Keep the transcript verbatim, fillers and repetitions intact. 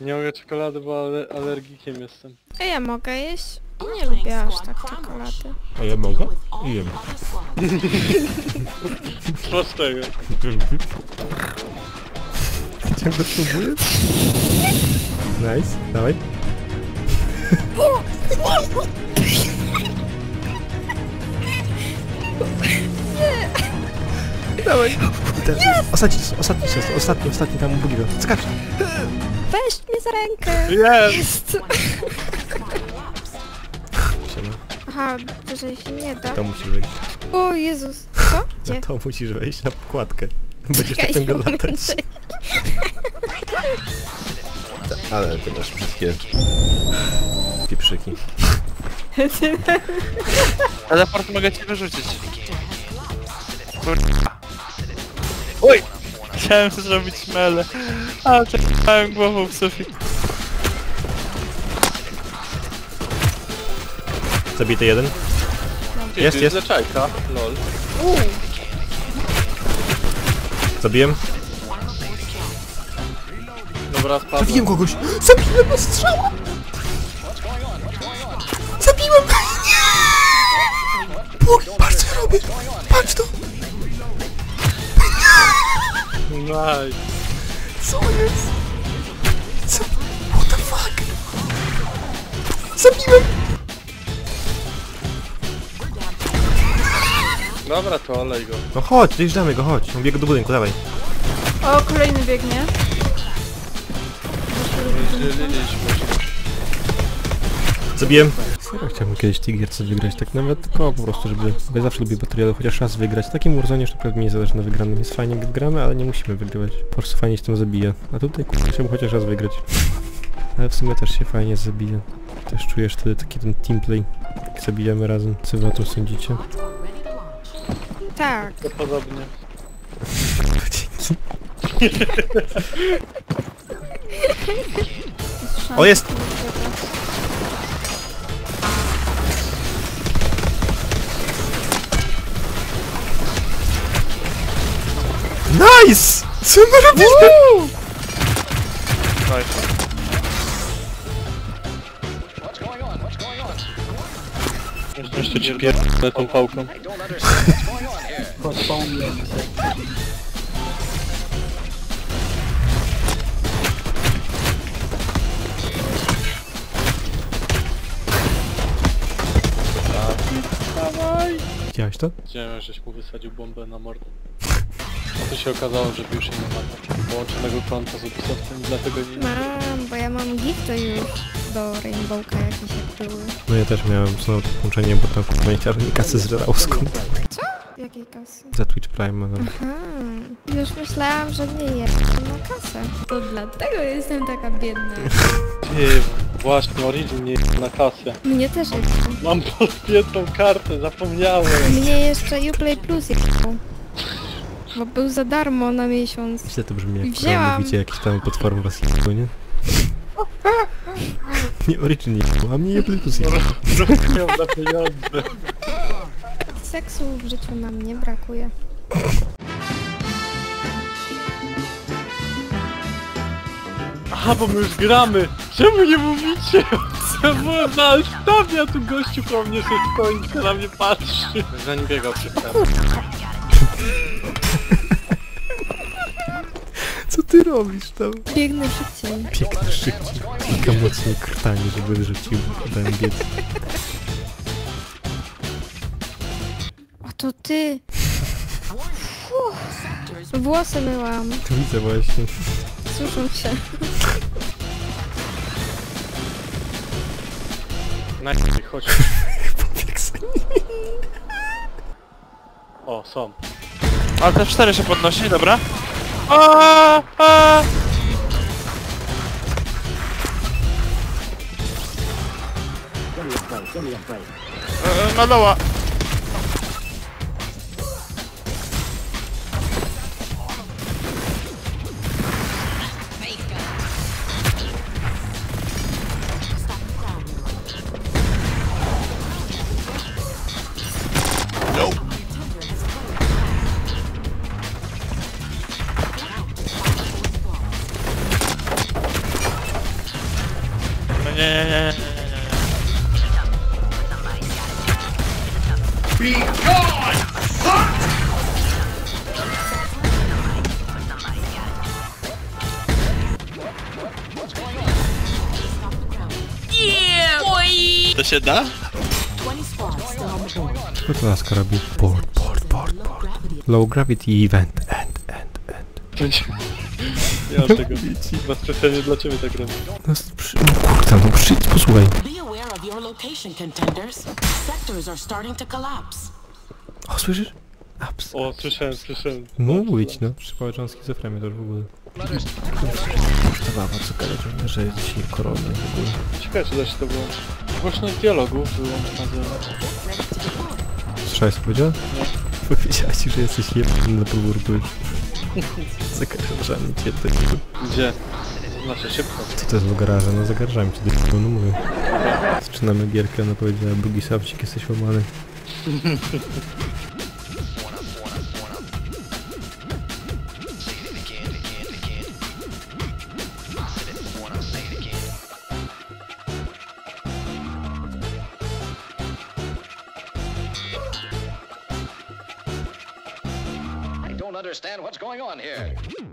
Nie mogę czekolady, bo ale alergikiem jestem. A ja mogę jeść? Nie lubię aż tak czekolady. A ja mogę? I jem. Prostego. Chciałem to spróbuję? Nice, dawaj. Dawaj. Ostatni, ostatni, ostatni, ostatni, tam buliwa. Skacz. Weź mnie za rękę. Yes. Jest. Aha, wyżej się nie da. To musisz wejść. O Jezus, co? Gdzie? To musisz wejść na pokładkę. Będziesz tak tego latać. Ale ty masz wszystkie pieprzyki. Ale party mogę cię wyrzucić. Kurwa. Oj! Chciałem zrobić mele, ale czekałem głową w sufit. Zabity jeden. No, jest, jest. Zaczajka, lol. Uuu. Zabiłem. Dobra, spadłem. Zabiłem kogoś. Zabiłem go strzała. Zabiłem. Nie! Bogi, patrz co robię. Patrz to. Nice. Co jest? Co? What the fuck? Zabiłem! Dobra, to olej go. No chodź, dojeżdżamy go, chodź. Bieg do budynku, dawaj. O, kolejny biegnie. Zabiłem. Ja chciałbym kiedyś Tigierce wygrać, tak nawet tylko po prostu, żeby... Bo ja zawsze lubię baterialu, chociaż raz wygrać. W takim Warzone już naprawdę nie zależy na wygranym. Jest fajnie, gdy gramy, ale nie musimy wygrywać. Po prostu fajnie się tym zabija. A tutaj k***a chciałbym chociaż raz wygrać. Ale w sumie też się fajnie zabija. Też czujesz wtedy taki ten teamplay, jak zabijamy razem. Co wy na to sądzicie? Tak. To podobnie. Dzięki. O, jest! Nice! Co my robimy? Nice. Jeszcze cię pierdolę tą pałką. Widziałeś to? Widziałem, żeś mu wysadził bombę na mordę. A to się okazało, że już nie ma połączonego konta z Ubisoftem, dlatego nie... Mam, bo ja mam gifta już do Rainbowka jakiś jak były. No ja też miałem znowu to połączenie, bo tam w momencie kasy zrelało skąd. Co? Jakiej kasy? Za Twitch Prime. No. Aha, już myślałam, że nie jestem na kasę. To dlatego jestem taka biedna. Właśnie, Origin nie jest na kasę. Mnie też jest. Mam podpiętą kartę, zapomniałem. Mnie jeszcze Uplay Plus jest. Bo był za darmo na miesiąc. Wiecie, to brzmi jak wzięłam. Mówicie jakieś tam potwory was jedzą, nie? Nie Origin nie jedzą, a mnie Uplay Plus jedzą. Seksu w życiu nam nie brakuje. Aha, bo my już gramy! Czemu nie mówicie? Co byłem na stawia, tu gościu po mnie się kończy, na mnie patrzy. Zanim biegał przed nami. Co ty robisz tam? Biegnę szybciej. Biegnę szybciej. Kilka mocniej krtani, żeby wyrzucił ten biec. O to ty! Uff. Włosy myłam. To widzę właśnie. Suszą się. Najpierw chodź. Pobieg za nimi. O, są. Ale te cztery się podnosi, dobra? Aaaa! Aaaa! E, na doła! No nie, nie, nie, nie, nie, nie. To się da? Co to nas robi? Board, board, board, board. Low gravity event, end, end, end. Nie mam tego bici, was specjalnie dla ciebie tak robię. No przy... kurta, no przyjdź, posłuchaj. O, słyszysz? Ups. O, słyszałem, słyszałem. Mówić, no. Przypowiedziałam schizofrenię to w ogóle. Kurwa, co gadać, że jest dzisiaj korony w ogóle. Ciekawe, czy da się to było. Głośność dialogów wyłącz na zero. Słyszałeś, co powiedziałem? Nie. Powiedziałaś, że jesteś jednym na powórku. Zagarżam cię do niego. Gdzie? Znaczy szybko. Co to jest w garażu? No zagarżam cię do niego, no mówię. Zaczynamy gierkę, ona powiedziała, drugi sapcik, jesteś łamany. Understand what's going on here.